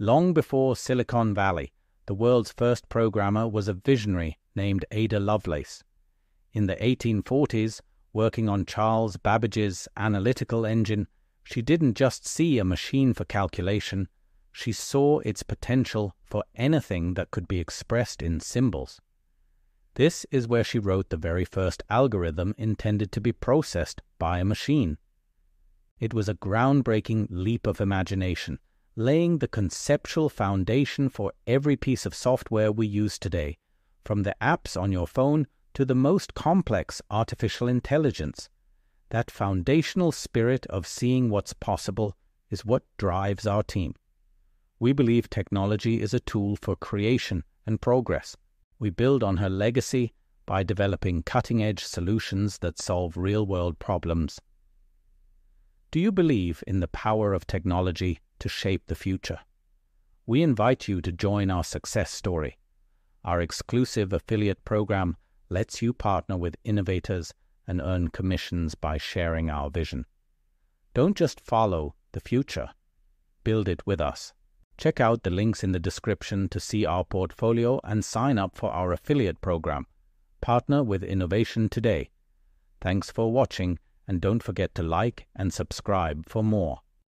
Long before Silicon Valley, the world's first programmer was a visionary named Ada Lovelace. In the 1840s, working on Charles Babbage's Analytical Engine, she didn't just see a machine for calculation, she saw its potential for anything that could be expressed in symbols. This is where she wrote the very first algorithm intended to be processed by a machine. It was a groundbreaking leap of imagination, laying the conceptual foundation for every piece of software we use today, from the apps on your phone to the most complex artificial intelligence. That foundational spirit of seeing what's possible is what drives our team. We believe technology is a tool for creation and progress. We build on her legacy by developing cutting-edge solutions that solve real-world problems. Do you believe in the power of technology to shape the future? We invite you to join our success story. Our exclusive affiliate program lets you partner with innovators and earn commissions by sharing our vision. Don't just follow the future, build it with us. Check out the links in the description to see our portfolio and sign up for our affiliate program. Partner with innovation today. Thanks for watching, and don't forget to like and subscribe for more.